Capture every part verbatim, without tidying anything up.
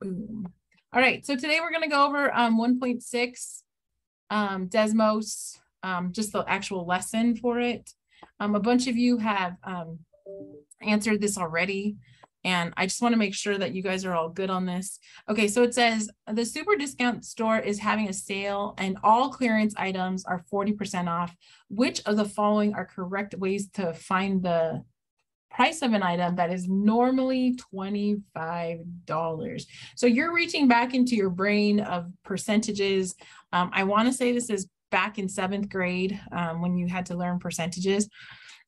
Boom. All right, so today we're going to go over um, one point six um, Desmos, um, just the actual lesson for it. Um, a bunch of you have um, answered this already, and I just want to make sure that you guys are all good on this. Okay, so it says the super discount store is having a sale and all clearance items are forty percent off. Which of the following are correct ways to find the price of an item that is normally twenty-five dollars? So you're reaching back into your brain of percentages. Um, I want to say this is back in seventh grade um, when you had to learn percentages.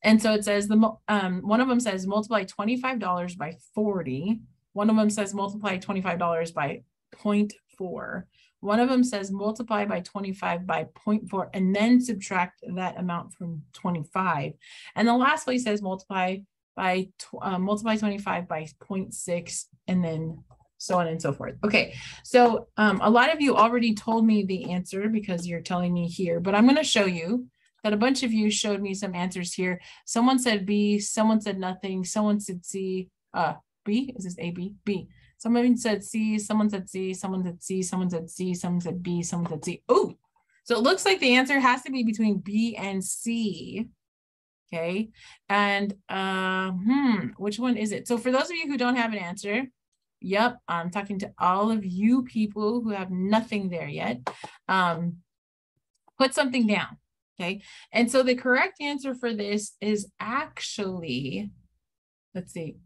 And so it says, the um, one of them says multiply twenty-five dollars by forty. One of them says multiply twenty-five dollars by zero point four. One of them says multiply by twenty-five by zero point four and then subtract that amount from twenty-five. And the last way says multiply by uh, multiply twenty-five by zero point six and then so on and so forth. Okay, so um, a lot of you already told me the answer because you're telling me here, but I'm going to show you that a bunch of you showed me some answers here. Someone said B, someone said nothing, someone said C, uh, B, is this A, B, B. Someone said C, someone said C, someone said C, someone said C, someone said B, someone said C. Oh, so it looks like the answer has to be between B and C, okay? And uh, hmm, which one is it? So for those of you who don't have an answer, yep, I'm talking to all of you people who have nothing there yet. Um, put something down. Okay, and so the correct answer for this is actually, let's see,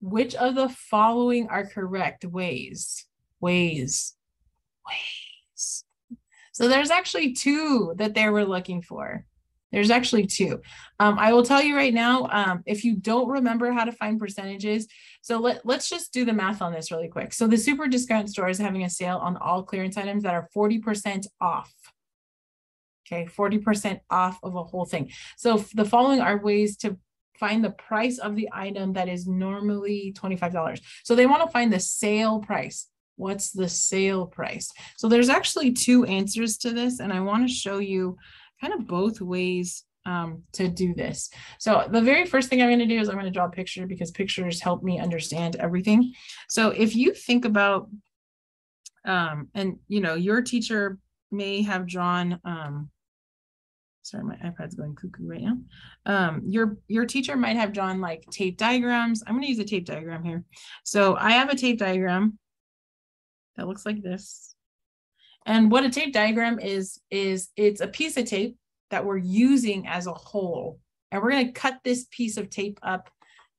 which of the following are correct ways? Ways, ways. So there's actually two that they were looking for. There's actually two. Um, I will tell you right now, um, if you don't remember how to find percentages, so let, let's just do the math on this really quick. So the super discount store is having a sale on all clearance items that are forty percent off. Okay, forty percent off of a whole thing. So the following are ways to find the price of the item that is normally twenty-five dollars. So they want to find the sale price. What's the sale price? So there's actually two answers to this, and I want to show you kind of both ways um, to do this. So the very first thing I'm going to do is I'm going to draw a picture because pictures help me understand everything. So if you think about, um, and you know, your teacher may have drawn, um, sorry, my iPad's going cuckoo right now. Um, your, your teacher might have drawn like tape diagrams. I'm going to use a tape diagram here. So I have a tape diagram that looks like this. And what a tape diagram is, is it's a piece of tape that we're using as a whole. And we're going to cut this piece of tape up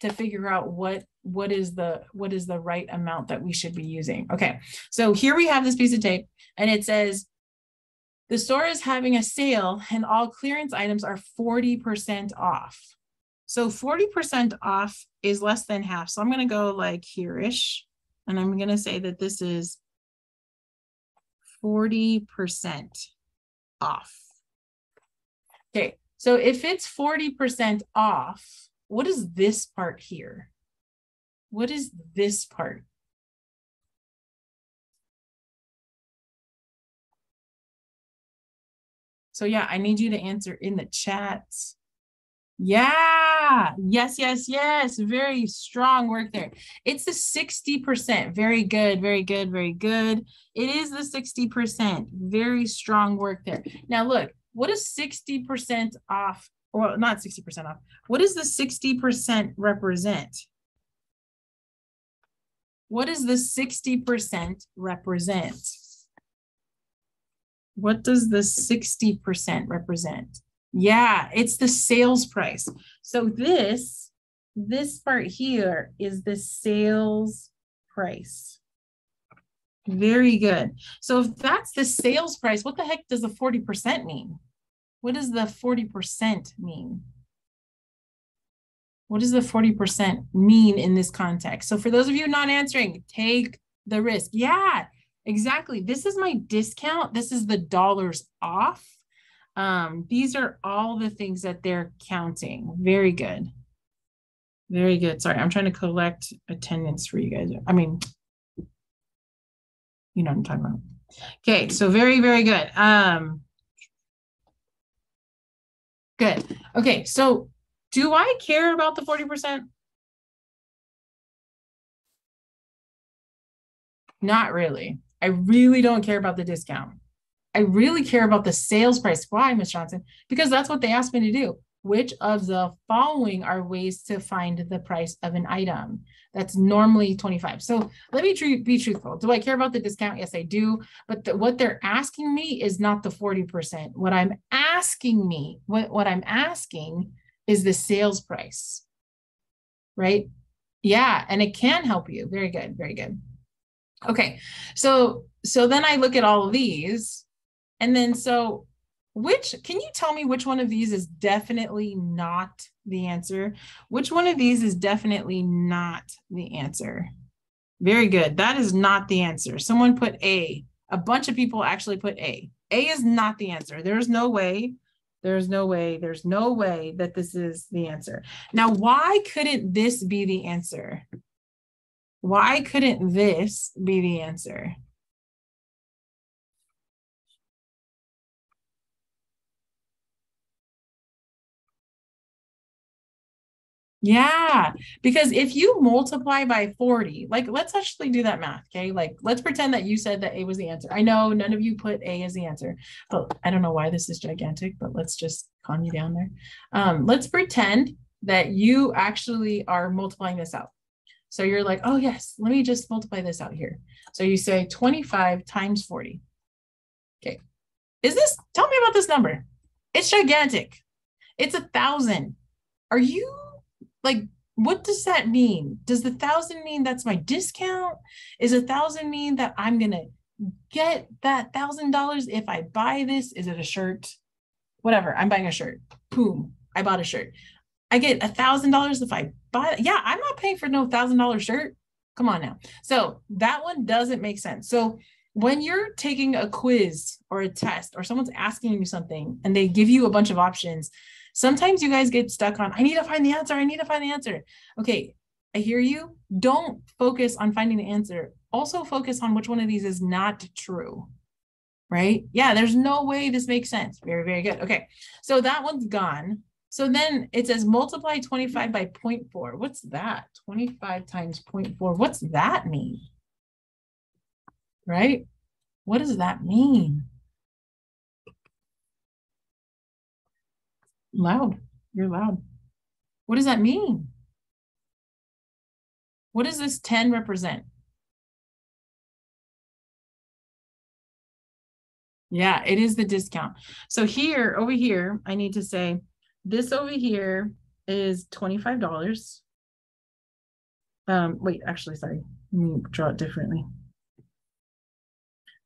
to figure out what, what is the, what is the right amount that we should be using. Okay. So here we have this piece of tape and it says, the store is having a sale and all clearance items are forty percent off. So forty percent off is less than half. So I'm going to go like here-ish, and I'm going to say that this is forty percent off. Okay, so if it's forty percent off, what is this part here? What is this part? So yeah, I need you to answer in the chat. Yeah, yes, yes, yes. Very strong work there. It's the sixty percent. Very good, very good, very good. It is the sixty percent. Very strong work there. Now look, what is sixty percent off, or not sixty percent off, what does the sixty percent represent? What does the sixty percent represent? What does the sixty percent represent? Yeah, it's the sales price. So this, this part here is the sales price. Very good. So if that's the sales price, what the heck does the forty percent mean? What does the forty percent mean? What does the forty percent mean in this context? So for those of you not answering, take the risk. Yeah. Exactly. This is my discount. This is the dollars off. Um, these are all the things that they're counting. Very good. Very good. Sorry, I'm trying to collect attendance for you guys. I mean, you know what I'm talking about. Okay, so very, very good. Um, good. Okay, so do I care about the forty percent? Not really. I really don't care about the discount. I really care about the sales price. Why, Miz Johnson? Because that's what they asked me to do. Which of the following are ways to find the price of an item? That's normally twenty-five. So let me tr- be truthful. Do I care about the discount? Yes, I do. But the, what they're asking me is not the forty percent. What I'm asking me, what, what I'm asking is the sales price, right? Yeah, and it can help you. Very good, very good. Okay, so so then I look at all of these. And then, so which, can you tell me which one of these is definitely not the answer? Which one of these is definitely not the answer? Very good. That is not the answer. Someone put A. A bunch of people actually put A. A is not the answer. There's no way. There's no way. There's no way that this is the answer. Now, why couldn't this be the answer? Why couldn't this be the answer? Yeah, because if you multiply by forty, like let's actually do that math, okay? Like let's pretend that you said that A was the answer. I know none of you put A as the answer, but I don't know why this is gigantic, but let's just calm you down there. Um, let's pretend that you actually are multiplying this out. So you're like, oh yes, let me just multiply this out here. So you say twenty-five times forty. Okay, is this, tell me about this number. It's gigantic. It's a thousand. Are you? Like, what does that mean? Does the thousand mean that's my discount? Is a thousand mean that I'm going to get that thousand dollars if I buy this? Is it a shirt? Whatever. I'm buying a shirt. Boom. I bought a shirt. I get a thousand dollars if I buy it. Yeah, I'm not paying for no thousand dollar shirt. Come on now. So that one doesn't make sense. So when you're taking a quiz or a test or someone's asking you something and they give you a bunch of options, sometimes you guys get stuck on, I need to find the answer. I need to find the answer. Okay, I hear you. Don't focus on finding the answer. Also focus on which one of these is not true, right? Yeah, there's no way this makes sense. Very, very good. Okay, so that one's gone. So then it says multiply twenty-five by zero point four. What's that? twenty-five times zero point four. What's that mean? Right? What does that mean? Loud. You're loud. What does that mean? What does this ten represent? Yeah, it is the discount. So here, over here, I need to say this over here is twenty-five dollars. Um, wait, actually, sorry. Let me draw it differently.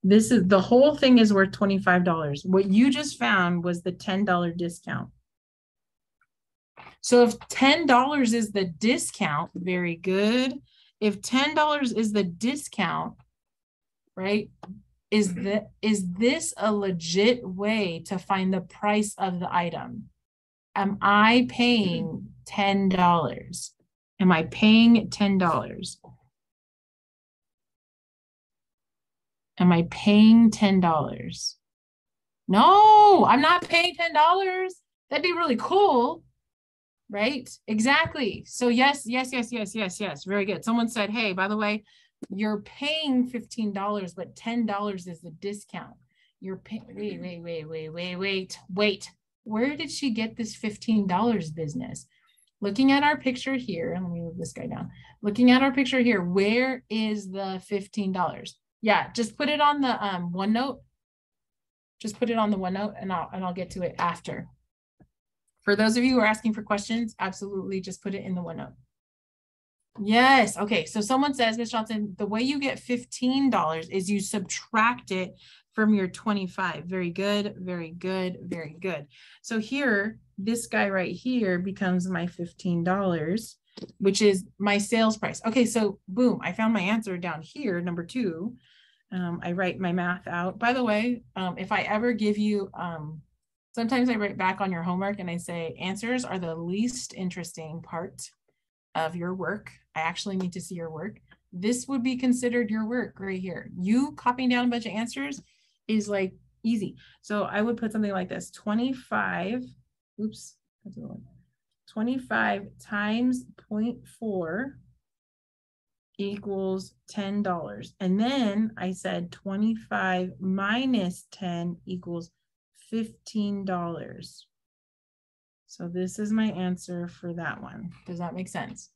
This is, the whole thing is worth twenty-five dollars. What you just found was the ten dollar discount. So if ten dollars is the discount, very good. If ten dollars is the discount, right? Is the, is this a legit way to find the price of the item? Am I paying ten dollars? Am I paying ten dollars? Am I paying ten dollars? No, I'm not paying ten dollars. That'd be really cool, right? Exactly. So yes, yes, yes, yes, yes, yes. Very good. Someone said, hey, by the way, you're paying fifteen dollars, but ten dollars is the discount. You're paying, wait, wait, wait, wait, wait, wait, wait. Where did she get this fifteen dollars business? Looking at our picture here, let me move this guy down. Looking at our picture here, where is the fifteen dollars? Yeah, just put it on the um, OneNote. Just put it on the OneNote, and I'll and I'll get to it after. For those of you who are asking for questions, absolutely just put it in the OneNote. Yes. Okay. So someone says, Miz Johnson, the way you get fifteen dollars is you subtract it from your twenty-five. Very good. Very good. Very good. So here, this guy right here becomes my fifteen dollars, which is my sales price. Okay, so boom, I found my answer down here, number two. Um, I write my math out. By the way, um, if I ever give you, um, sometimes I write back on your homework and I say, answers are the least interesting part of your work. I actually need to see your work. This would be considered your work right here. You copying down a bunch of answers is like easy. So I would put something like this, twenty-five, oops, that's the one. twenty-five times zero point four equals ten dollars. And then I said twenty-five minus ten equals fifteen dollars. So this is my answer for that one. Does that make sense?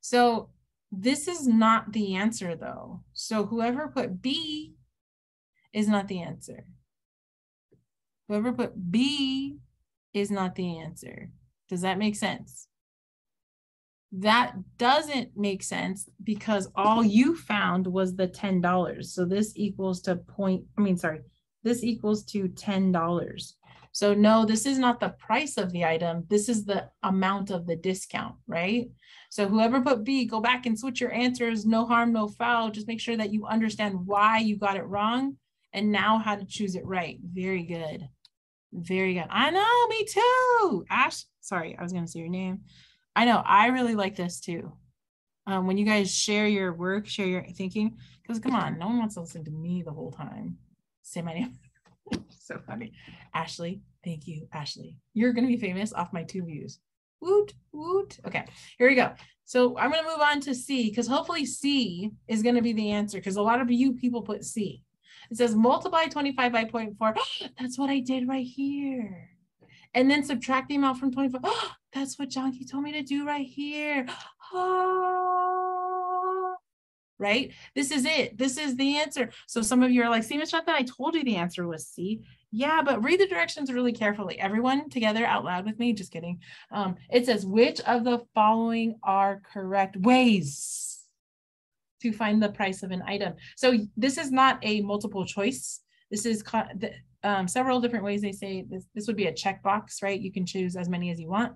So this is not the answer though. So whoever put B is not the answer. Whoever put B is not the answer. Does that make sense? That doesn't make sense because all you found was the ten dollars. So this equals to point, I mean, sorry, this equals to ten dollars. So no, this is not the price of the item. This is the amount of the discount, right? So whoever put B, go back and switch your answers. No harm, no foul. Just make sure that you understand why you got it wrong and now how to choose it right. Very good. Very good. I know, me too. Ash, sorry, I was going to say your name. I know, I really like this too. Um, when you guys share your work, share your thinking, because come on, no one wants to listen to me the whole time. Say my name. So funny. Ashley, thank you, Ashley. You're going to be famous off my two views. Woot, woot. Okay, here we go. So I'm going to move on to C, because hopefully C is going to be the answer, because a lot of you people put C. It says multiply twenty-five by zero point four. That's what I did right here. And then subtract the amount from twenty-five. Oh, that's what Jonky told me to do right here. Oh, right? This is it. This is the answer. So some of you are like, see, Miz Jonathan, I told you the answer was C. Yeah, but read the directions really carefully. Everyone together out loud with me. Just kidding. Um, it says, which of the following are correct ways to find the price of an item? So this is not a multiple choice. This is um, several different ways they say this. This would be a checkbox, right? You can choose as many as you want.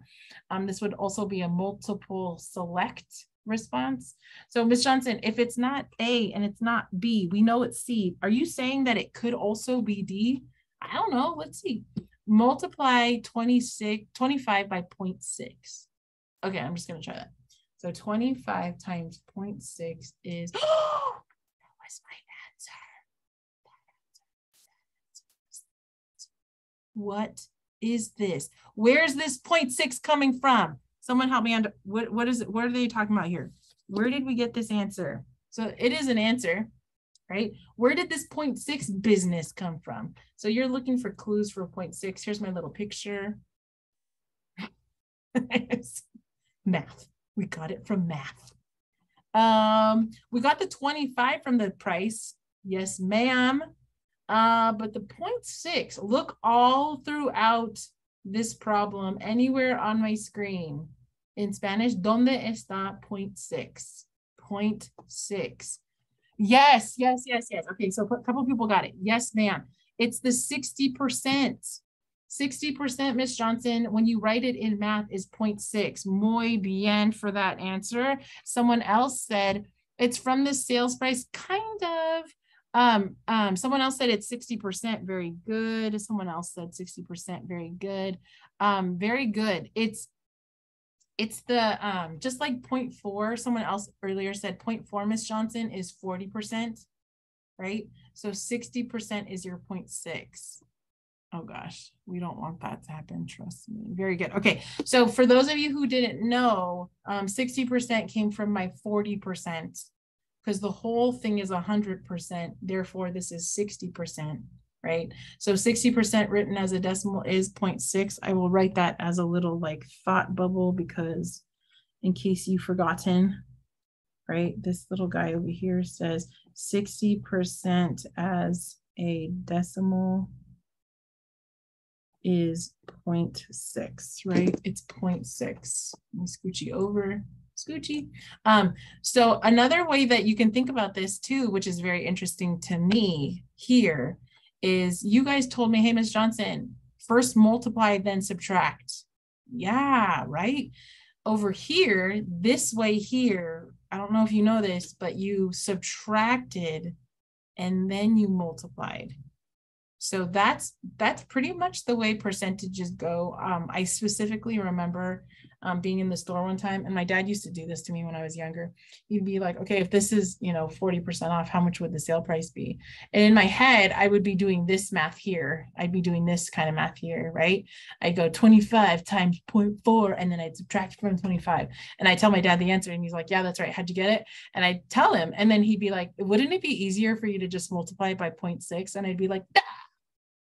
Um, this would also be a multiple select response. So Miz Johnson, if it's not A and it's not B, we know it's C. Are you saying that it could also be D? I don't know. Let's see. Multiply twenty-six, twenty-five by zero point six. Okay, I'm just going to try that. So twenty-five times zero point six is, oh, that was my answer. What is this? Where's this zero point six coming from? Someone help me. Under, what, what is it? What are they talking about here? Where did we get this answer? So it is an answer, right? Where did this zero point six business come from? So you're looking for clues for zero point six. Here's my little picture. Math. We got it from math. Um, we got the twenty-five from the price. Yes, ma'am. Uh, but the zero point six, look all throughout this problem, anywhere on my screen. In Spanish, ¿dónde está zero point six? zero point six. Yes, yes, yes, yes. Okay, so a couple people got it. Yes, ma'am. It's the sixty percent. sixty percent, Miz Johnson, when you write it in math is zero point six. Muy bien for that answer. Someone else said it's from the sales price, kind of. Um, um, someone else said it's sixty percent, very good. Someone else said sixty percent, very good. Um, very good. It's it's the, um, just like zero point four, someone else earlier said zero point four, Miz Johnson, is forty percent, right? So sixty percent is your zero point six. Oh gosh, we don't want that to happen, trust me. Very good. Okay, so for those of you who didn't know, um, sixty percent came from my forty percent, because the whole thing is one hundred percent, therefore this is sixty percent, right? So sixty percent written as a decimal is zero point six. I will write that as a little like thought bubble, because in case you've forgotten, right? This little guy over here says sixty percent as a decimal is zero point six, right? It's zero point six. Let me scoochie over, scoochie. Um, so another way that you can think about this too, which is very interesting to me here, is you guys told me, hey, Miz Johnson, first multiply, then subtract. Yeah, right? Over here, this way here, I don't know if you know this, but you subtracted and then you multiplied. So that's that's pretty much the way percentages go. Um, I specifically remember um, being in the store one time. And my dad used to do this to me when I was younger. He'd be like, okay, if this is, you know, forty percent off, how much would the sale price be? And in my head, I would be doing this math here. I'd be doing this kind of math here, right? I'd go twenty-five times zero point four, and then I'd subtract from twenty-five. And I tell my dad the answer, and he's like, yeah, that's right. How'd you get it? And I tell him, and then he'd be like, wouldn't it be easier for you to just multiply it by zero point six? And I'd be like, ah!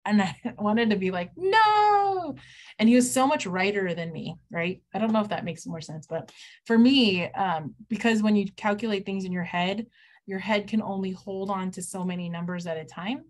And I wanted to be like, no. And he was so much righter than me, right? I don't know if that makes more sense, but for me, um, because when you calculate things in your head, your head can only hold on to so many numbers at a time.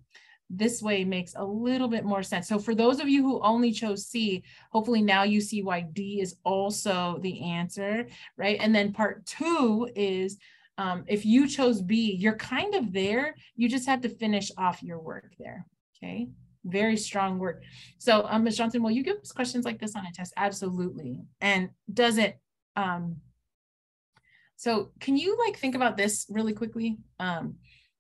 This way makes a little bit more sense. So for those of you who only chose C, hopefully now you see why D is also the answer, right? And then part two is, um, if you chose B, you're kind of there. You just have to finish off your work there, okay? Very strong work. So um, Miz Johnson, will you give us questions like this on a test? Absolutely. And does it, um, so can you like think about this really quickly? Um,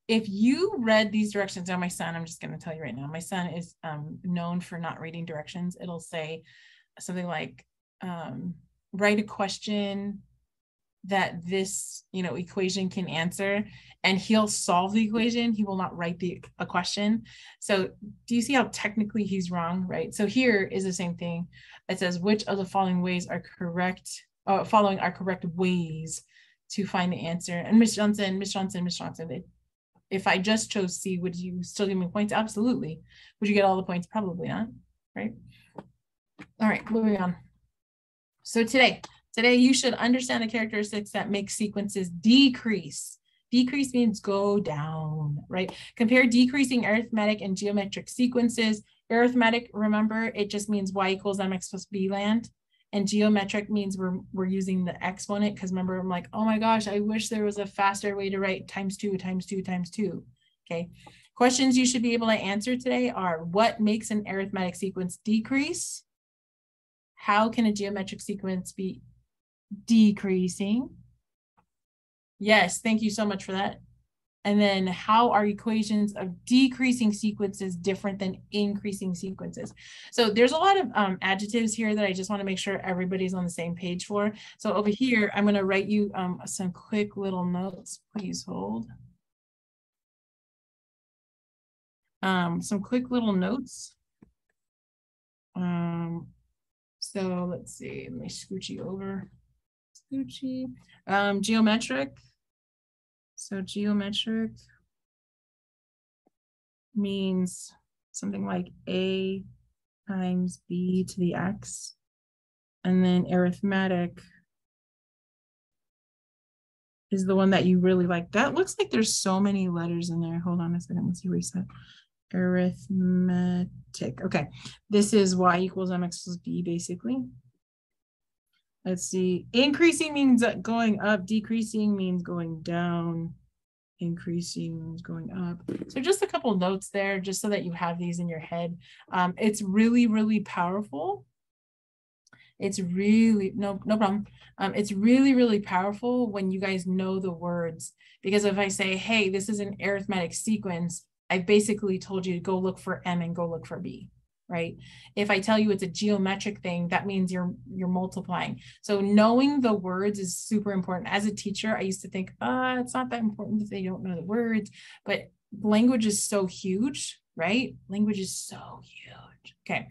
if you read these directions, now my son, I'm just gonna tell you right now, my son is um, known for not reading directions. It'll say something like, um, write a question that this, you know, equation can answer, and he'll solve the equation. He will not write the a question. So do you see how technically he's wrong, right? So here is the same thing. It says, which of the following ways are correct, uh, following are correct ways to find the answer. And Miz Johnson, Miz Johnson, Miz Johnson, it, if I just chose C, would you still give me points? Absolutely. Would you get all the points? Probably not, right? All right, moving on. So today, Today, you should understand the characteristics that make sequences decrease. Decrease means go down, right? Compare decreasing arithmetic and geometric sequences. Arithmetic, remember, it just means y equals mx plus b land. And geometric means we're, we're using the exponent, because remember, I'm like, oh my gosh, I wish there was a faster way to write times two, times two, times two, okay? Questions you should be able to answer today are, what makes an arithmetic sequence decrease? How can a geometric sequence be decreasing? Yes, thank you so much for that. And then, how are equations of decreasing sequences different than increasing sequences? So there's a lot of um, adjectives here that I just want to make sure everybody's on the same page for. So over here, I'm going to write you um, some quick little notes. Please hold. Um, some quick little notes. Um, so let's see, let me scooch you over. Um, geometric. So geometric means something like a times b to the x. And then arithmetic is the one that you really like. That looks like there's so many letters in there. Hold on a second, let's see, reset. Arithmetic. Okay, this is y equals mx plus b basically. Let's see, increasing means going up, decreasing means going down, increasing means going up. So just a couple notes there, just so that you have these in your head. Um, it's really, really powerful. It's really, no, no problem. Um, it's really, really powerful when you guys know the words, because if I say, hey, this is an arithmetic sequence, I've basically told you to go look for M and go look for B. Right? If I tell you it's a geometric thing, that means you're you're multiplying. So knowing the words is super important. As a teacher, I used to think, ah, oh, it's not that important if they don't know the words, but language is so huge, right? Language is so huge. Okay.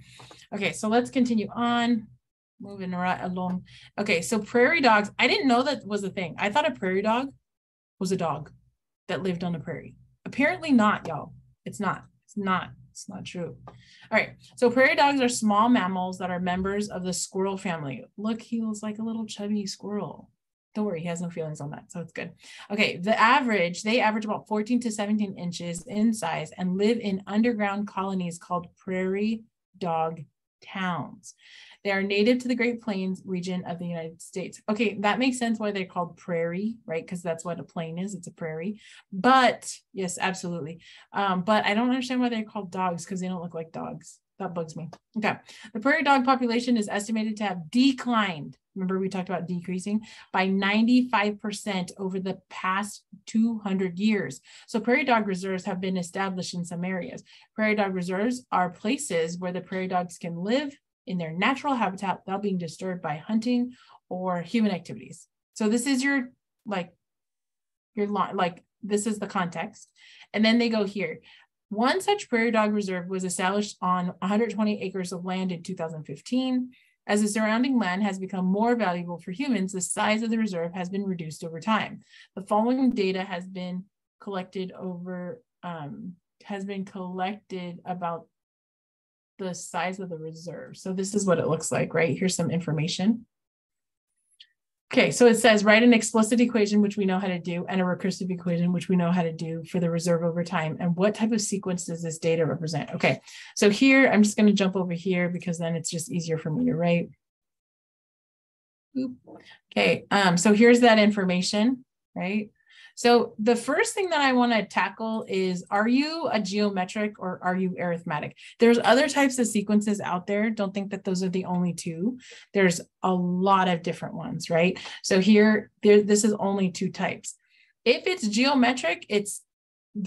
Okay, so let's continue on. Moving right along. Okay, so prairie dogs. I didn't know that was a thing. I thought a prairie dog was a dog that lived on the prairie. Apparently not, y'all. It's not. It's not. It's not true. All right. So prairie dogs are small mammals that are members of the squirrel family. Look, he looks like a little chubby squirrel. Don't worry, he has no feelings on that, so it's good. Okay, the average, they average about fourteen to seventeen inches in size and live in underground colonies called prairie dog towns. They are native to the Great Plains region of the United States. Okay, that makes sense why they're called prairie, right? Because that's what a plain is, it's a prairie. But yes, absolutely. Um, but I don't understand why they're called dogs, because they don't look like dogs. That bugs me. Okay, the prairie dog population is estimated to have declined. Remember we talked about decreasing by ninety-five percent over the past two hundred years. So prairie dog reserves have been established in some areas. Prairie dog reserves are places where the prairie dogs can live in their natural habitat without being disturbed by hunting or human activities. So this is your, like, your like this is the context. And then they go here. One such prairie dog reserve was established on one hundred twenty acres of land in two thousand fifteen. As the surrounding land has become more valuable for humans, the size of the reserve has been reduced over time. The following data has been collected over, um, has been collected about the size of the reserve. So this is what it looks like, right? Here's some information. Okay, so it says write an explicit equation, which we know how to do, and a recursive equation, which we know how to do for the reserve over time. And what type of sequence does this data represent? Okay, so here, I'm just gonna jump over here because then it's just easier for me to write. Oop. Okay, um, so here's that information, right? So the first thing that I wanna tackle is, are you a geometric or are you arithmetic? There's other types of sequences out there. Don't think that those are the only two. There's a lot of different ones, right? So here, there, this is only two types. If it's geometric, it's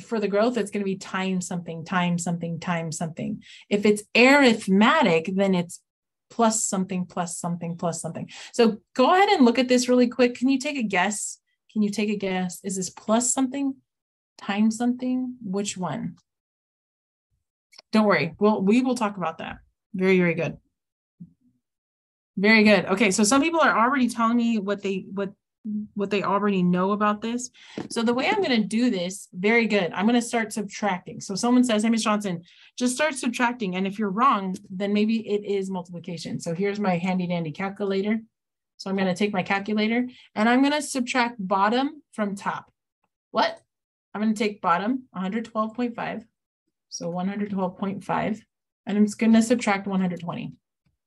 for the growth, it's gonna be times something, times something, times something. If it's arithmetic, then it's plus something, plus something, plus something. So go ahead and look at this really quick. Can you take a guess? Can you take a guess? Is this plus something, times something? Which one? Don't worry. We'll, we will talk about that. Very, very good. Very good. Okay, so some people are already telling me what they what what they already know about this. So the way I'm going to do this, very good. I'm going to start subtracting. So someone says, hey, Miz Johnson, just start subtracting. And if you're wrong, then maybe it is multiplication. So here's my handy dandy calculator. So I'm going to take my calculator and I'm going to subtract bottom from top. What? I'm going to take bottom one hundred twelve point five. So one hundred twelve point five. And I'm just going to subtract one hundred twenty.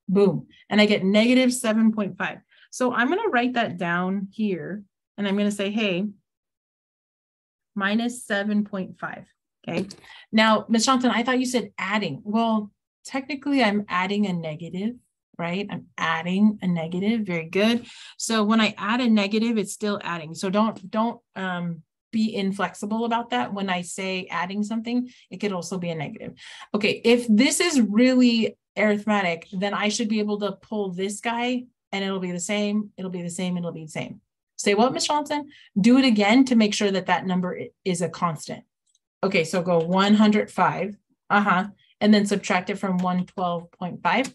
Boom. And I get negative seven point five. So I'm going to write that down here. And I'm going to say, hey, minus seven point five. Okay. Now, Miz Johnson, I thought you said adding. Well, technically I'm adding a negative. Right? I'm adding a negative. Very good. So when I add a negative, it's still adding. So don't, don't um, be inflexible about that. When I say adding something, it could also be a negative. Okay. If this is really arithmetic, then I should be able to pull this guy and it'll be the same. It'll be the same. It'll be the same. Say what, Miz Johnson? Do it again to make sure that that number is a constant. Okay. So go one hundred five. Uh-huh. And then subtract it from one hundred twelve point five.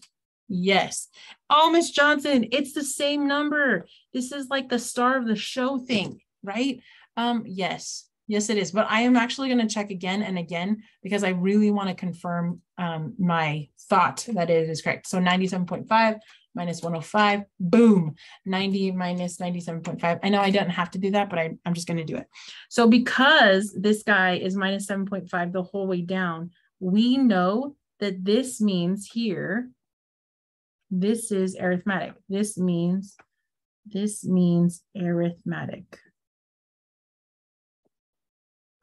Yes. Oh, Miz Johnson, it's the same number. This is like the star of the show thing, right? Um, yes. Yes, it is. But I am actually going to check again and again because I really want to confirm um, my thought that it is correct. So ninety-seven point five minus one hundred five, boom, ninety minus ninety-seven point five. I know I don't have to do that, but I, I'm just going to do it. So because this guy is minus seven point five the whole way down, we know that this means here, this is arithmetic. This means, this means arithmetic.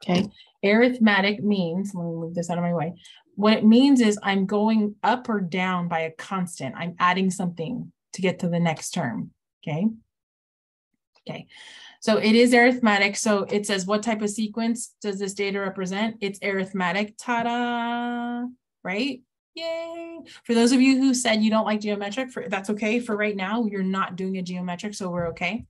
Okay, arithmetic means, let me move this out of my way. What it means is I'm going up or down by a constant. I'm adding something to get to the next term, okay? Okay, so it is arithmetic. So it says, what type of sequence does this data represent? It's arithmetic, ta-da, right? Yay. For those of you who said you don't like geometric, for, that's okay. For right now, you're not doing a geometric, so we're okay.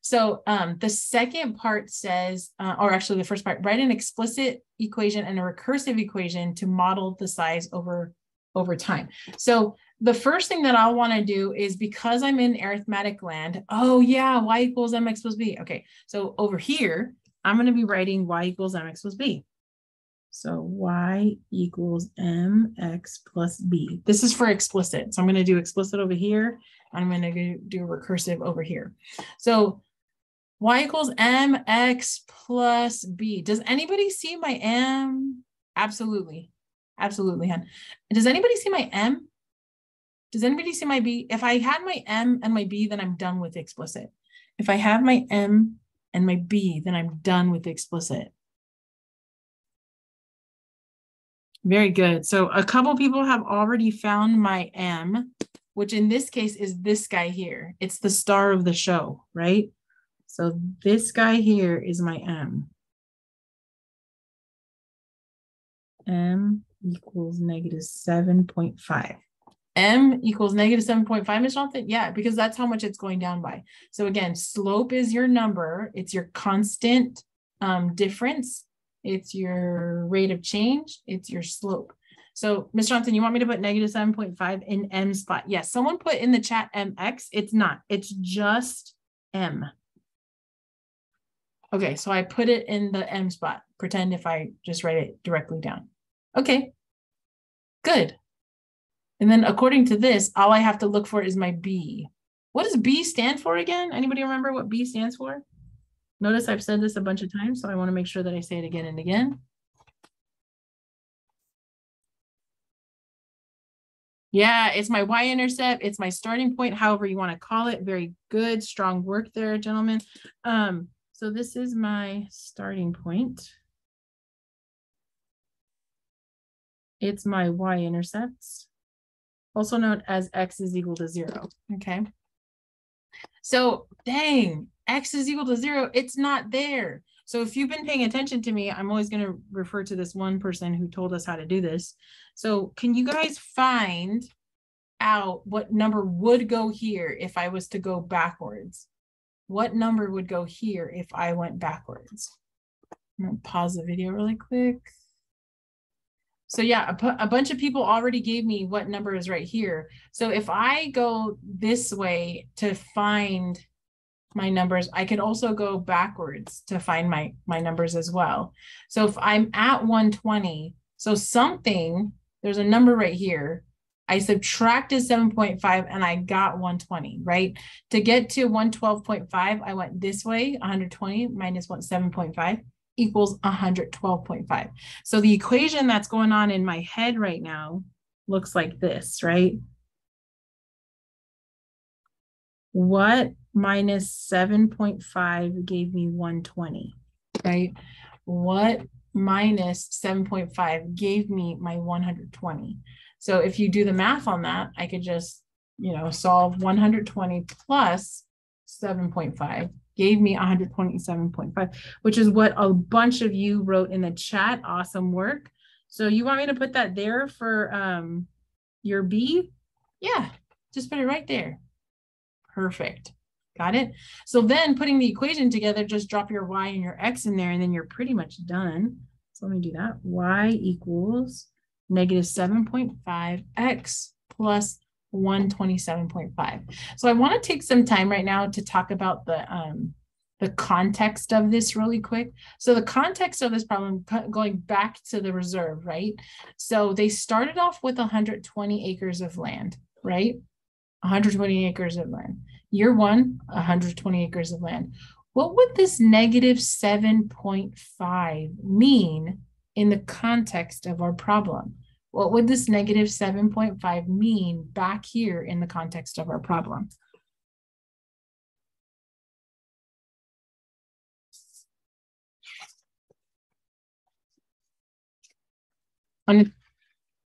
So um, the second part says, uh, or actually the first part, write an explicit equation and a recursive equation to model the size over, over time. So the first thing that I'll want to do is, because I'm in arithmetic land, oh yeah, y equals mx plus b. Okay, so over here, I'm going to be writing y equals mx plus b. So y equals mx plus b. This is for explicit. So I'm going to do explicit over here. I'm going to do recursive over here. So y equals mx plus b. Does anybody see my m? Absolutely. Absolutely, hon. Does anybody see my m? Does anybody see my b? If I had my m and my b, then I'm done with explicit. If I have my m and my b, then I'm done with explicit. Very good. So a couple people have already found my M, which in this case is this guy here. It's the star of the show, right? So this guy here is my M. M equals negative seven point five. M equals negative seven point five or something? Yeah, because that's how much it's going down by. So again, slope is your number. It's your constant um, difference. It's your rate of change. It's your slope. So Miz Johnson, you want me to put negative seven point five in M spot? Yes, someone put in the chat M X. It's not, it's just M. Okay, so I put it in the M spot. Pretend if I just write it directly down. Okay, good. And then according to this, all I have to look for is my B. What does B stand for again? Anybody remember what B stands for? Notice I've said this a bunch of times, so I want to make sure that I say it again and again. Yeah, it's my y-intercept. It's my starting point, however you want to call it. Very good, strong work there, gentlemen. Um, so this is my starting point. It's my y-intercepts, also known as x is equal to zero, okay? So dang, x is equal to zero, it's not there. So if you've been paying attention to me, I'm always gonna refer to this one person who told us how to do this. So can you guys find out what number would go here if I was to go backwards? What number would go here if I went backwards? I'm gonna pause the video really quick. So yeah, a, a bunch of people already gave me what number is right here. So if I go this way to find my numbers, I could also go backwards to find my, my numbers as well. So if I'm at one twenty, so something, there's a number right here. I subtracted seven point five and I got one twenty, right? To get to one twelve point five, I went this way, one hundred twenty minus seven point five equals one hundred twelve point five. So the equation that's going on in my head right now looks like this, right? What minus seven point five gave me one twenty, right? What minus seven point five gave me my one hundred twenty. So if you do the math on that, I could just, you know, solve one hundred twenty plus seven point five gave me one hundred twenty-seven point five, which is what a bunch of you wrote in the chat. Awesome work. So you want me to put that there for um, your B? Yeah, just put it right there. Perfect. Got it? So then putting the equation together, just drop your y and your x in there, and then you're pretty much done. So let me do that. Y equals negative seven point five x plus one twenty-seven point five. So I want to take some time right now to talk about the, um, the context of this really quick. So the context of this problem, going back to the reserve, right? So they started off with one hundred twenty acres of land, right? one hundred twenty acres of land. Year one, one hundred twenty acres of land. What would this negative seven point five mean in the context of our problem? What would this negative seven point five mean back here in the context of our problem?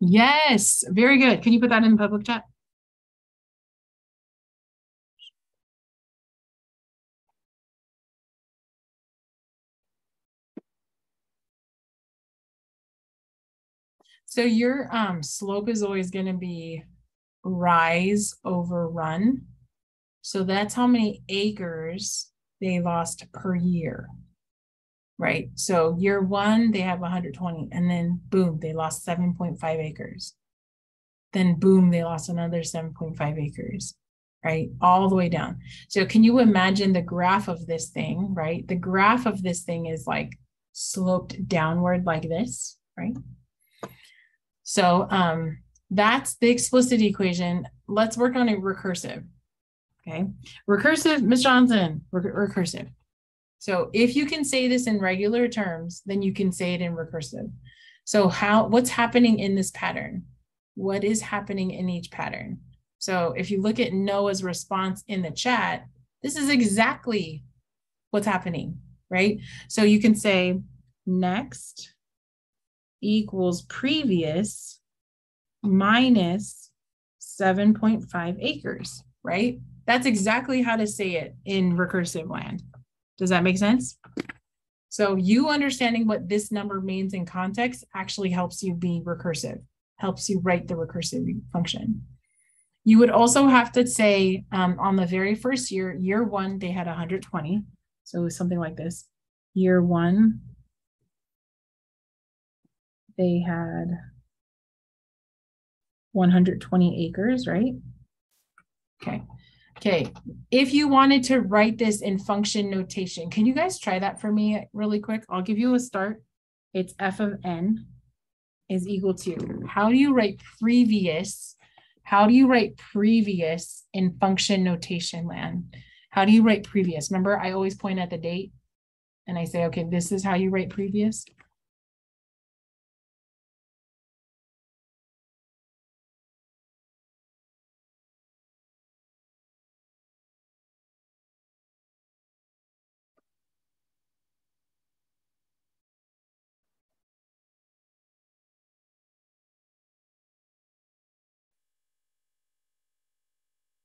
Yes, very good. Can you put that in the public chat? So your um, slope is always going to be rise over run. So that's how many acres they lost per year, right? So year one, they have one hundred twenty, and then boom, they lost seven point five acres. Then boom, they lost another seven point five acres, right? All the way down. So can you imagine the graph of this thing, right? The graph of this thing is like sloped downward like this, right? So um, that's the explicit equation. Let's work on a recursive, okay? Recursive, Miz Johnson, recursive. So if you can say this in regular terms, then you can say it in recursive. So how? What's happening in this pattern? What is happening in each pattern? So if you look at Noah's response in the chat, this is exactly what's happening, right? So you can say next equals previous minus seven point five acres, right? That's exactly how to say it in recursive land. Does that make sense? So you understanding what this number means in context actually helps you be recursive, helps you write the recursive function. You would also have to say um, on the very first year, year one, they had one hundred twenty. So something like this. Year one, they had one hundred twenty acres, right? Okay. Okay. If you wanted to write this in function notation, can you guys try that for me really quick? I'll give you a start. It's f of n is equal to, how do you write previous? How do you write previous in function notation land? How do you write previous? Remember, I always point at the date and I say, okay, this is how you write previous.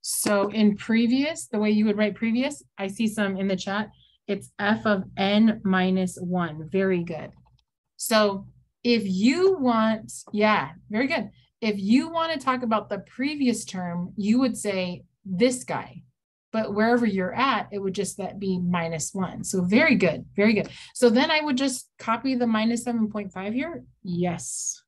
So in previous, the way you would write previous, I see some in the chat, it's f of n minus one. Very good. So if you want, yeah, very good. If you want to talk about the previous term, you would say this guy, but wherever you're at, it would just that be minus one. So very good, very good. So then I would just copy the minus seven point five here. Yes.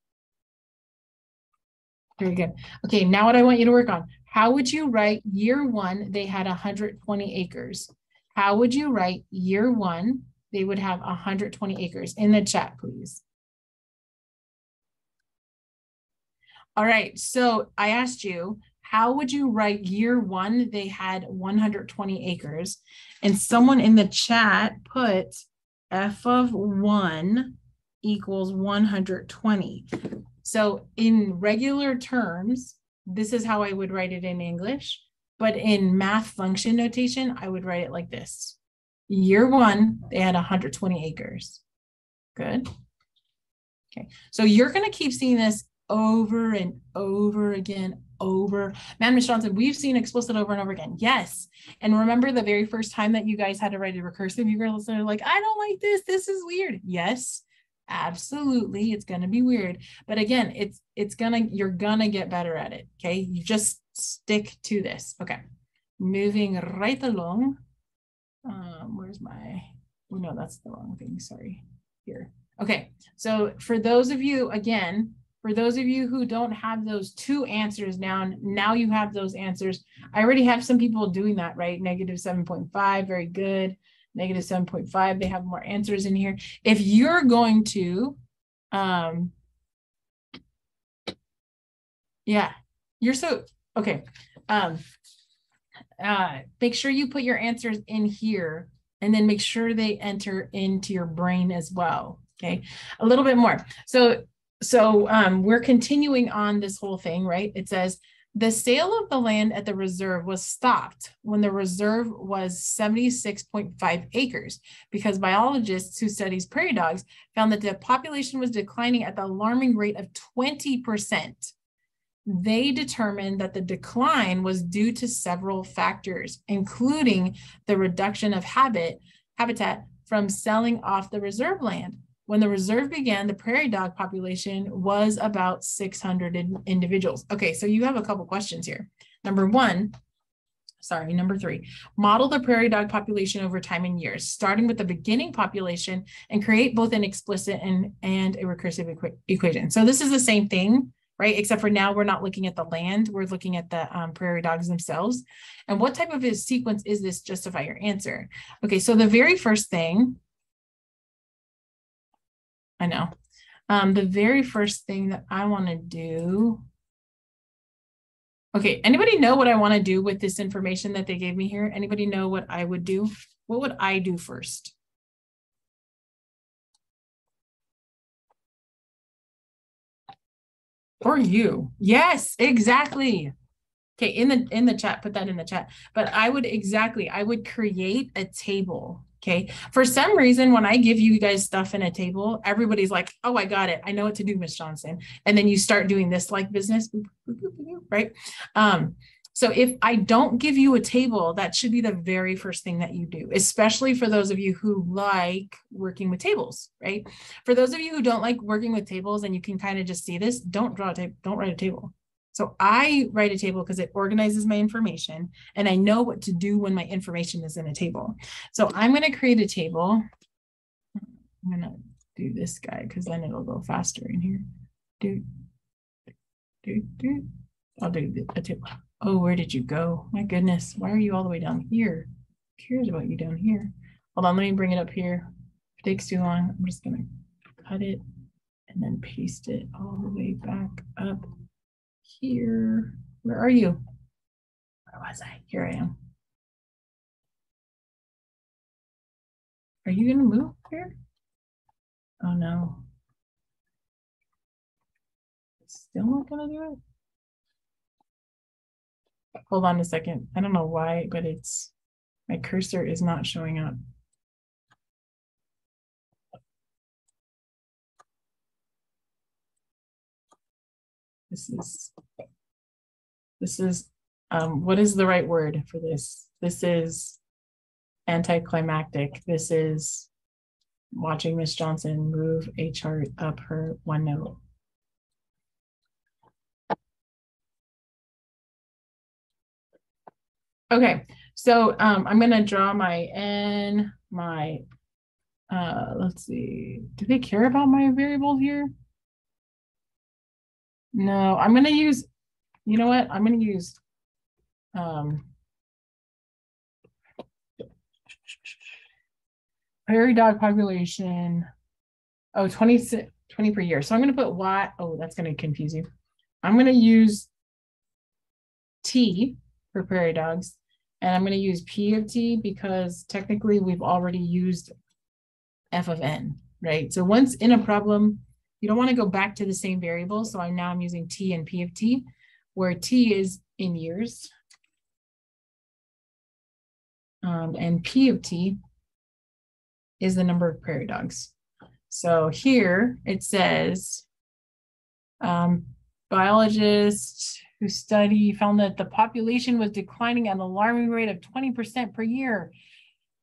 Very good. Okay, now what I want you to work on. How would you write year one, they had one hundred twenty acres? How would you write year one, they would have one hundred twenty acres? In the chat, please. All right, so I asked you, how would you write year one, they had one hundred twenty acres? And someone in the chat put f of one equals one hundred twenty. So in regular terms, this is how I would write it in English, but in math function notation, I would write it like this. Year one, they had one hundred twenty acres. Good. Okay, so you're gonna keep seeing this over and over again, over. Man, Miz Johnson, we've seen explicit over and over again. Yes, and remember the very first time that you guys had to write a recursive, you guys are like, I don't like this, this is weird. Yes. Absolutely, it's going to be weird, but again, it's it's gonna you're gonna get better at it. Okay, you just stick to this. Okay, moving right along. Um, where's my? Oh, no, that's the wrong thing. Sorry. Here. Okay, so for those of you again, for those of you who don't have those two answers down, now you have those answers. I already have some people doing that, right? Negative seven point five. Very good. Negative seven point five, they have more answers in here. If you're going to, um, yeah, you're so, okay. Um, uh, make sure you put your answers in here and then make sure they enter into your brain as well, okay? A little bit more. So, so um, we're continuing on this whole thing, right? It says, the sale of the land at the reserve was stopped when the reserve was seventy-six point five acres because biologists who studies prairie dogs found that the population was declining at the alarming rate of twenty percent. They determined that the decline was due to several factors, including the reduction of habit, habitat from selling off the reserve land. When the reserve began, the prairie dog population was about six hundred in individuals. Okay, so you have a couple questions here. Number one, sorry, number three, model the prairie dog population over time in years, starting with the beginning population and create both an explicit and, and a recursive equ equation. So this is the same thing, right? Except for now we're not looking at the land, we're looking at the um, prairie dogs themselves. And what type of a sequence is this? Justify your answer. Okay, so the very first thing, I know. Um, the very first thing that I want to do. Okay, anybody know what I want to do with this information that they gave me here? Anybody know what I would do? What would I do first? Or you? Yes, exactly. Okay, in the in the chat, put that in the chat. But I would exactly, I would create a table. Okay. For some reason, when I give you guys stuff in a table, everybody's like, oh, I got it. I know what to do, Miz Johnson. And then you start doing this like business, right? Um, so if I don't give you a table, that should be the very first thing that you do, especially for those of you who like working with tables, right? For those of you who don't like working with tables and you can kind of just see this, don't draw a table, don't write a table. So I write a table because it organizes my information and I know what to do when my information is in a table. So I'm going to create a table. I'm going to do this guy because then it'll go faster in here. Do, do, do. I'll do a table. Oh, where did you go? My goodness. Why are you all the way down here? I'm curious about you down here. Hold on. Let me bring it up here. If it takes too long, I'm just going to cut it and then paste it all the way back up here. Where are you? Where was I? Here I am. Are you going to move here? Oh, no. It's still not going to do it. Hold on a second. I don't know why, but it's my cursor is not showing up. This is this is um what is the right word for this? This is anticlimactic. This is watching Miss Johnson move a chart up her OneNote. Okay, so um, I'm going to draw my N, my, uh, let's see, do they care about my variable here? No, I'm going to use, you know what, I'm going to use, um, prairie dog population, oh, twenty, twenty per year. So I'm going to put Y, oh, that's going to confuse you. I'm going to use T for prairie dogs. And I'm going to use P of T because technically we've already used F of N, right? So once in a problem, you don't want to go back to the same variable. So I'm now I'm using T and P of T, where T is in years. Um, and P of T is the number of prairie dogs. So here it says, um, biologists who study found that the population was declining at an alarming rate of twenty percent per year.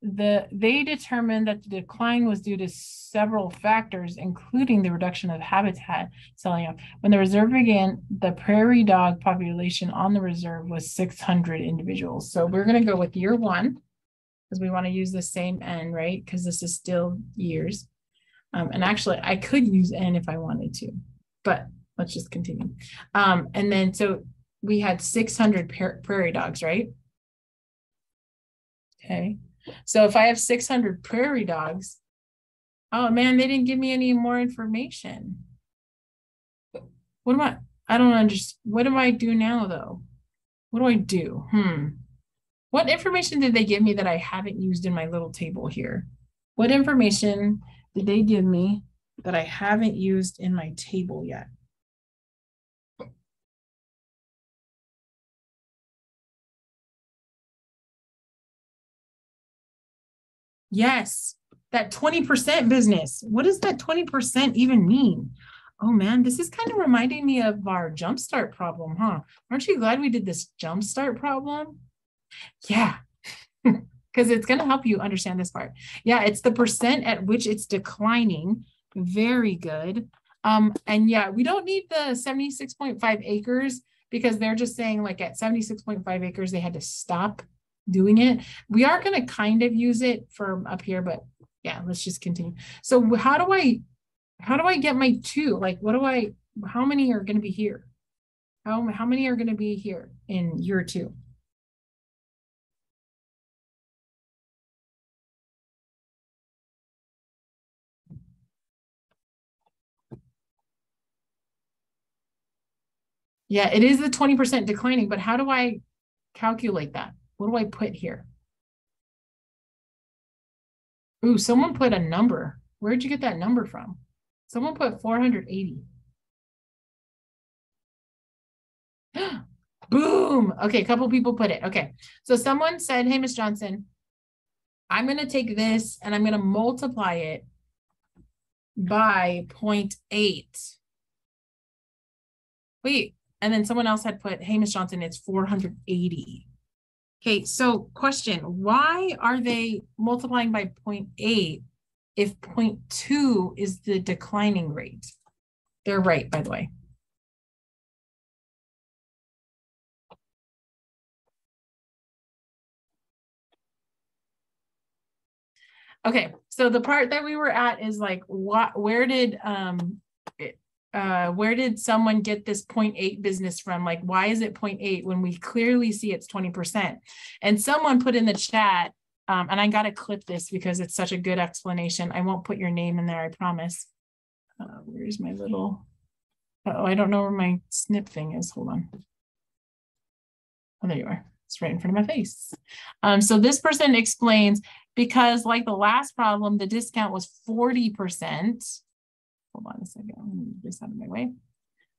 The, they determined that the decline was due to several factors, including the reduction of habitat selling off. When the reserve began, the prairie dog population on the reserve was six hundred individuals. So we're going to go with year one, because we want to use the same N, right? Because this is still years. Um, and actually, I could use N if I wanted to, but let's just continue. Um, and then, so we had six hundred prairie dogs, right? Okay. So if I have six hundred prairie dogs, oh man, they didn't give me any more information. What am I, I don't understand. What do I do now though? What do I do? Hmm. What information did they give me that I haven't used in my little table here? What information did they give me that I haven't used in my table yet? Yes, that twenty percent business. What does that twenty percent even mean? Oh man, this is kind of reminding me of our jumpstart problem, huh? Aren't you glad we did this jumpstart problem? Yeah, because it's going to help you understand this part. Yeah, it's the percent at which it's declining. Very good. Um, and yeah, we don't need the seventy-six point five acres because they're just saying like at seventy-six point five acres, they had to stop doing it. We are going to kind of use it from up here, but yeah, let's just continue. So how do I, how do I get my two? Like, what do I, how many are going to be here? How, how many are going to be here in year two? Yeah, it is the twenty percent declining, but how do I calculate that? What do I put here? Ooh, someone put a number. Where'd you get that number from? Someone put four hundred eighty. Boom. Okay, a couple people put it. Okay. So someone said, hey, Miz Johnson, I'm going to take this and I'm going to multiply it by zero point eight. Wait. And then someone else had put, hey, Miz Johnson, it's four hundred eighty. Okay, so question, why are they multiplying by zero point eight if zero point two is the declining rate? They're right, by the way. Okay, so the part that we were at is like, what, where did um, uh, where did someone get this zero point eight business from? Like, why is it zero point eight when we clearly see it's twenty percent? And someone put in the chat, um, and I got to clip this because it's such a good explanation. I won't put your name in there, I promise. Uh, where's my little, uh-oh, I don't know where my snip thing is. Hold on. Oh, there you are. It's right in front of my face. Um, so this person explains, because like the last problem, the discount was forty percent. Hold on a second, I'm gonna move this out of my way.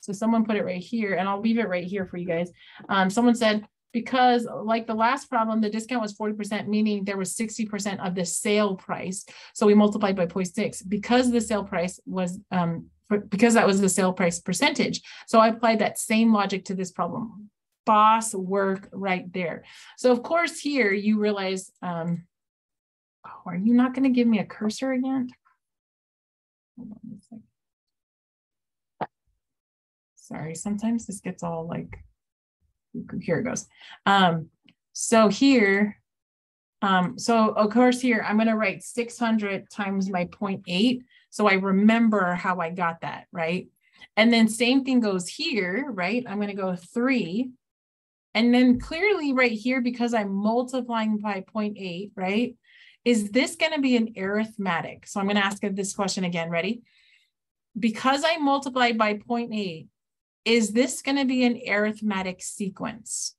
So someone put it right here, and I'll leave it right here for you guys. Um, someone said, because like the last problem, the discount was forty percent, meaning there was sixty percent of the sale price. So we multiplied by zero point six because the sale price was, um, for, because that was the sale price percentage. So I applied that same logic to this problem. Boss work right there. So of course here you realize, um, oh, are you not going to give me a cursor again? Hold on a second. Sorry, sometimes this gets all like, here it goes. Um, so here, um, so of course here, I'm going to write six hundred times my zero point eight. So I remember how I got that, right? And then same thing goes here, right? I'm going to go three. And then clearly right here, because I'm multiplying by zero point eight, right? Is this going to be an arithmetic? So I'm going to ask this question again, ready? Because I multiplied by zero point eight, is this going to be an arithmetic sequence?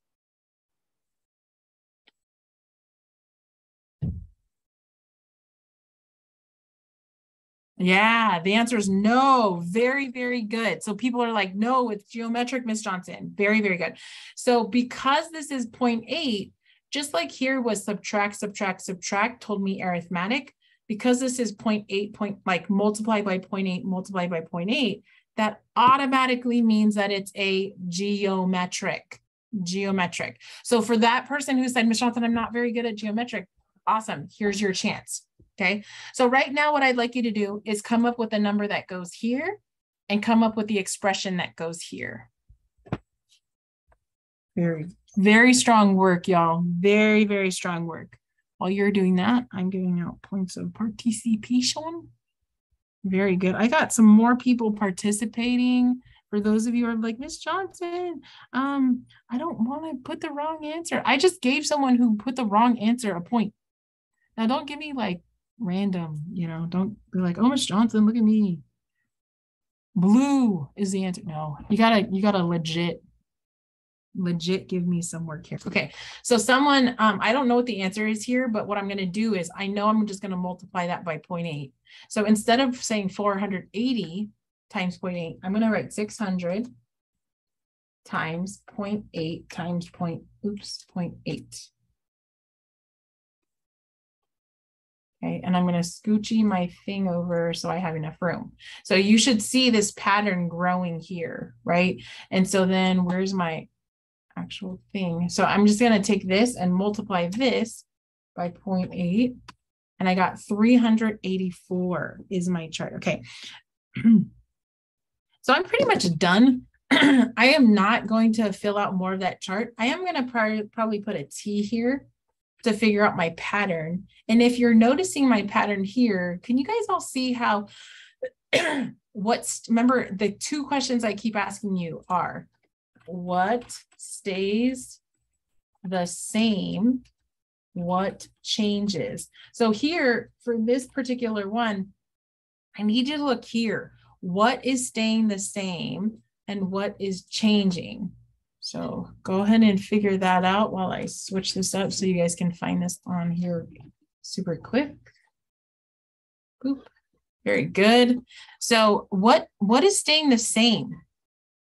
Yeah, the answer is no. Very, very good. So people are like, no, it's geometric, Miz Johnson. Very, very good. So because this is zero point eight, just like here was subtract, subtract, subtract, told me arithmetic. Because this is zero point eight, point, like multiply by zero point eight, multiply by zero point eight, that automatically means that it's a geometric, geometric. So for that person who said, Miz Johnson, I'm not very good at geometric, awesome, here's your chance. Okay, so right now what I'd like you to do is come up with a number that goes here and come up with the expression that goes here. Very, very strong work, y'all. Very, very strong work. While you're doing that, I'm giving out points of participation. Very good. I got some more people participating. For those of you who are like, Miz Johnson, um, I don't want to put the wrong answer. I just gave someone who put the wrong answer a point. Now, don't give me like random, you know, don't be like, oh, Miz Johnson, look at me. Blue is the answer. No, you gotta, you gotta legit, legit give me some work here. Okay, so someone, um, I don't know what the answer is here, but what I'm gonna do is I know I'm just gonna multiply that by zero point eight. So instead of saying four hundred eighty times zero point eight, I'm gonna write six hundred times zero point eight times point, oops, zero point eight. Okay, and I'm going to scoochie my thing over so I have enough room. So you should see this pattern growing here, right? And so then where's my actual thing? So I'm just going to take this and multiply this by zero point eight. And I got three hundred eighty-four is my chart. Okay. So I'm pretty much done. I am not going to fill out more of that chart. I am going to probably, probably put a T here to figure out my pattern. And if you're noticing my pattern here, can you guys all see how, what's, remember the two questions I keep asking you are, what stays the same, what changes? So here for this particular one, I need you to look here. What is staying the same and what is changing? So go ahead and figure that out while I switch this up so you guys can find this on here super quick. Boop. Very good. So what, what is staying the same?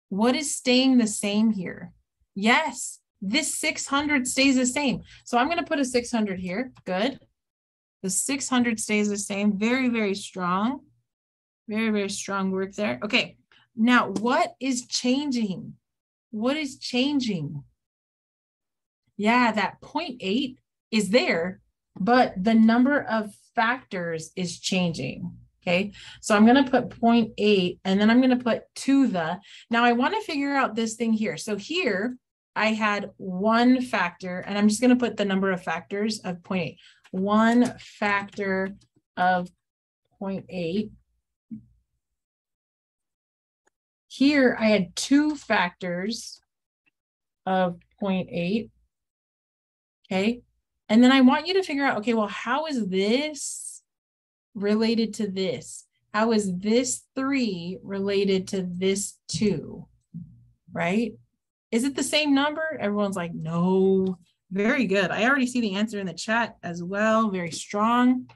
What is staying the same here? Yes, this six hundred stays the same. So I'm going to put a six hundred here. Good. The six hundred stays the same. Very, very strong. Very, very strong work there. Okay. Now, what is changing? What is changing? Yeah, that zero point eight is there, but the number of factors is changing. Okay, so I'm going to put zero point eight and then I'm going to put to the. Now I want to figure out this thing here. So here I had one factor and I'm just going to put the number of factors of zero point eight. One factor of zero point eight. Here I had two factors of zero point eight, okay? And then I want you to figure out, okay, well, how is this related to this? How is this three related to this two, right? Is it the same number? Everyone's like, no. Very good. I already see the answer in the chat as well. Very strong.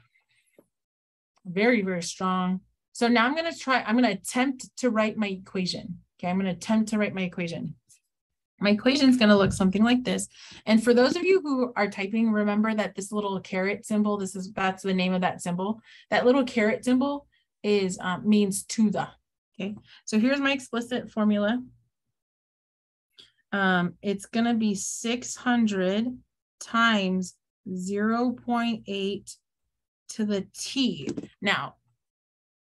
Very, very strong. So now I'm going to try, I'm going to attempt to write my equation. Okay, I'm going to attempt to write my equation. My equation is going to look something like this. And for those of you who are typing, remember that this little caret symbol, this is, that's the name of that symbol. That little caret symbol is, um, means to the, okay? So here's my explicit formula. Um, it's going to be six hundred times zero point eight to the T. Now,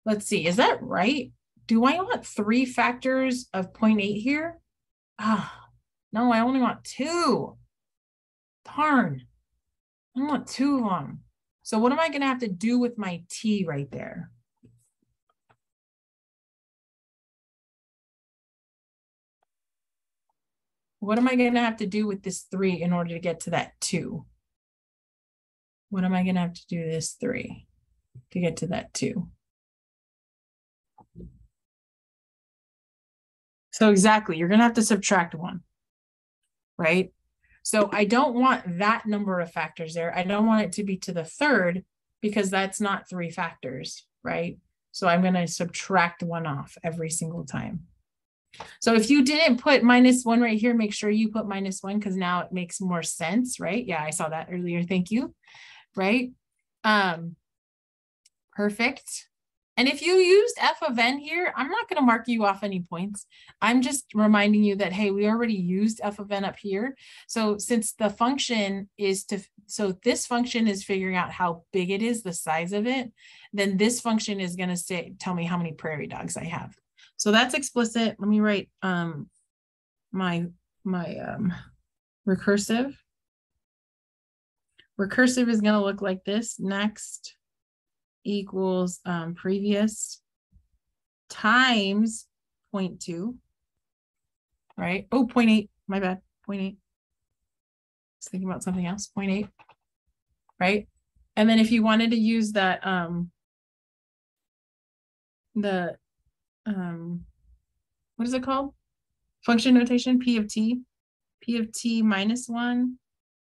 let's see, is that right? Do I want three factors of zero point eight here? Ah, oh, no, I only want two. Darn, I want two of them. So what am I going to have to do with my T right there? What am I going to have to do with this three in order to get to that two? What am I going to have to do this three to get to that two? So exactly, you're going to have to subtract one, right? So I don't want that number of factors there. I don't want it to be to the third because that's not three factors, right? So I'm going to subtract one off every single time. So if you didn't put minus one right here, make sure you put minus one because now it makes more sense, right? Yeah, I saw that earlier. Thank you. Right? Um, perfect. And if you used f of n here, I'm not going to mark you off any points. I'm just reminding you that, hey, we already used f of n up here. So since the function is to, so this function is figuring out how big it is, the size of it, then this function is going to say, tell me how many prairie dogs I have. So that's explicit. Let me write um, my, my um, recursive. Recursive is going to look like this. Next equals um, previous times zero point two, right? Oh, zero point eight, my bad, zero point eight. I was thinking about something else, zero point eight, right? And then if you wanted to use that, um, the, Um, what is it called? Function notation, P of T, P of T minus one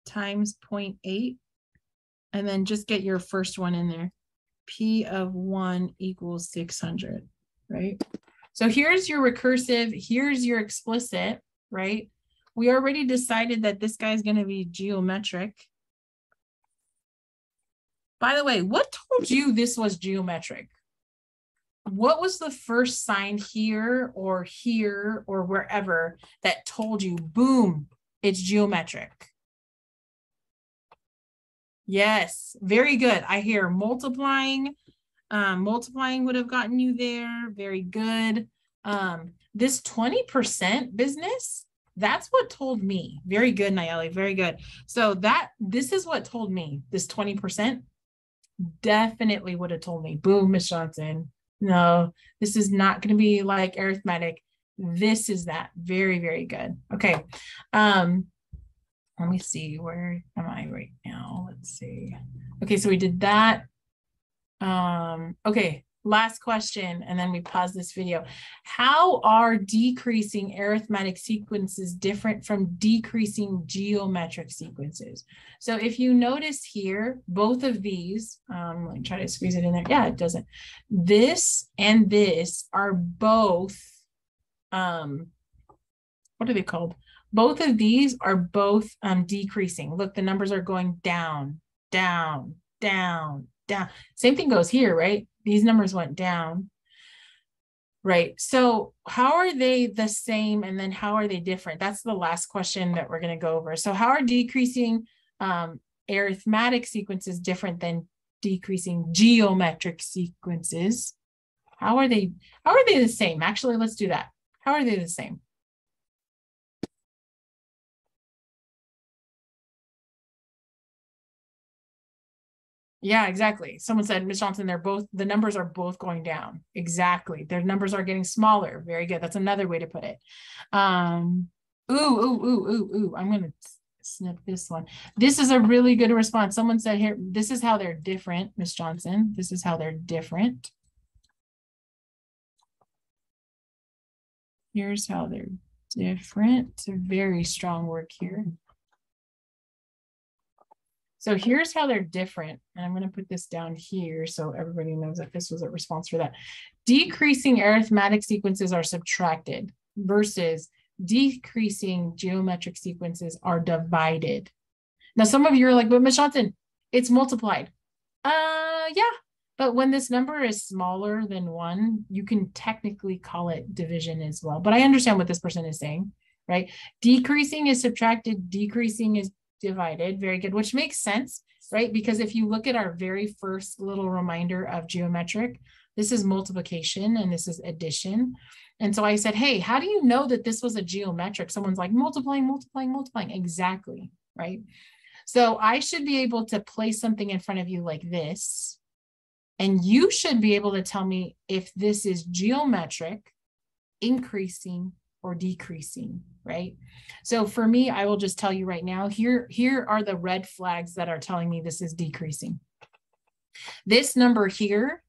times zero point eight. And then just get your first one in there. P of one equals six hundred, right? So here's your recursive, here's your explicit, right? We already decided that this guy is going to be geometric. By the way, what told you this was geometric? What was the first sign here or here or wherever that told you, boom, it's geometric? Yes, very good. I hear multiplying. Um, multiplying would have gotten you there. Very good. Um, this twenty percent business, that's what told me. Very good, Nayeli, very good. So that this is what told me, this twenty percent definitely would have told me, boom, Miss Johnson. No, this is not going to be like arithmetic. This is that. Very, very good. Okay. Um, let me see. Where am I right now? Let's see. Okay, so we did that. Um, okay, last question, and then we pause this video. How are decreasing arithmetic sequences different from decreasing geometric sequences? So if you notice here, both of these, um, let me try to squeeze it in there. Yeah, it doesn't. This and this are both, um, what are they called? Both of these are both um, decreasing. Look, the numbers are going down, down, down, down. Same thing goes here, right? These numbers went down, right? So how are they the same? And then how are they different? That's the last question that we're going to go over. So how are decreasing um, arithmetic sequences different than decreasing geometric sequences? How are they, how are they the same? Actually, let's do that. How are they the same? Yeah, exactly. Someone said, Miz Johnson, they're both, the numbers are both going down. Exactly. Their numbers are getting smaller. Very good. That's another way to put it. Um, ooh, ooh, ooh, ooh, ooh. I'm going to snip this one. This is a really good response. Someone said here, this is how they're different, Miz Johnson. This is how they're different. Here's how they're different. It's a very strong work here. So here's how they're different. And I'm going to put this down here so everybody knows that this was a response for that. Decreasing arithmetic sequences are subtracted versus decreasing geometric sequences are divided. Now, some of you are like, but Miz Johnson, it's multiplied. Uh, yeah, but when this number is smaller than one, you can technically call it division as well. But I understand what this person is saying, right? Decreasing is subtracted, decreasing is divided. Very good, which makes sense, right? Because if you look at our very first little reminder of geometric, this is multiplication and this is addition. And so I said, hey, how do you know that this was a geometric? Someone's like multiplying, multiplying, multiplying. Exactly, right? So I should be able to place something in front of you like this. And you should be able to tell me if this is geometric, increasing, or decreasing, right? So for me, I will just tell you right now, here, here are the red flags that are telling me this is decreasing. This number here,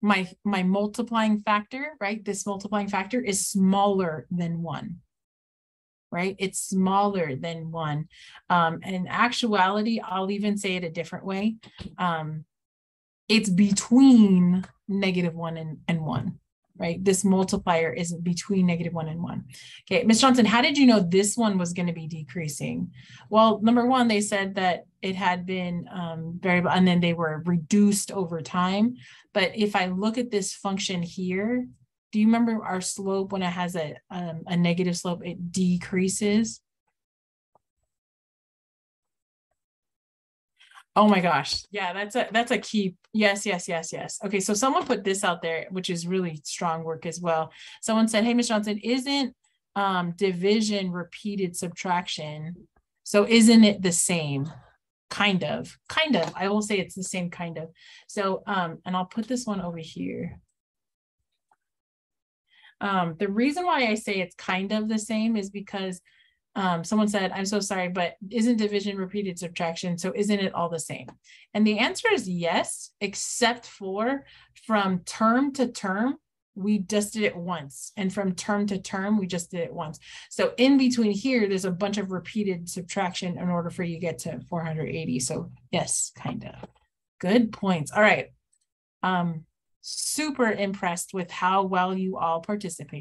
my, my multiplying factor, right? This multiplying factor is smaller than one, right? It's smaller than one. Um, and in actuality, I'll even say it a different way. Um, it's between negative one and, and one. Right? This multiplier is between negative one and one. Okay, Miz Johnson, how did you know this one was going to be decreasing? Well, number one, they said that it had been um, variable and then they were reduced over time. But if I look at this function here, do you remember our slope when it has a, um, a negative slope, it decreases? Oh my gosh. Yeah, that's a, that's a key. Yes, yes, yes, yes. Okay. So someone put this out there, which is really strong work as well. Someone said, hey, Miz Johnson, isn't um, division repeated subtraction? So isn't it the same? Kind of, kind of, I will say it's the same kind of. So, um, and I'll put this one over here. Um, the reason why I say it's kind of the same is because Um, someone said, I'm so sorry, but isn't division repeated subtraction? So isn't it all the same? And the answer is yes, except for from term to term, we just did it once. And from term to term, we just did it once. So in between here, there's a bunch of repeated subtraction in order for you to get to four hundred eighty. So yes, kind of. Good points. All right. Um, super impressed with how well you all participated.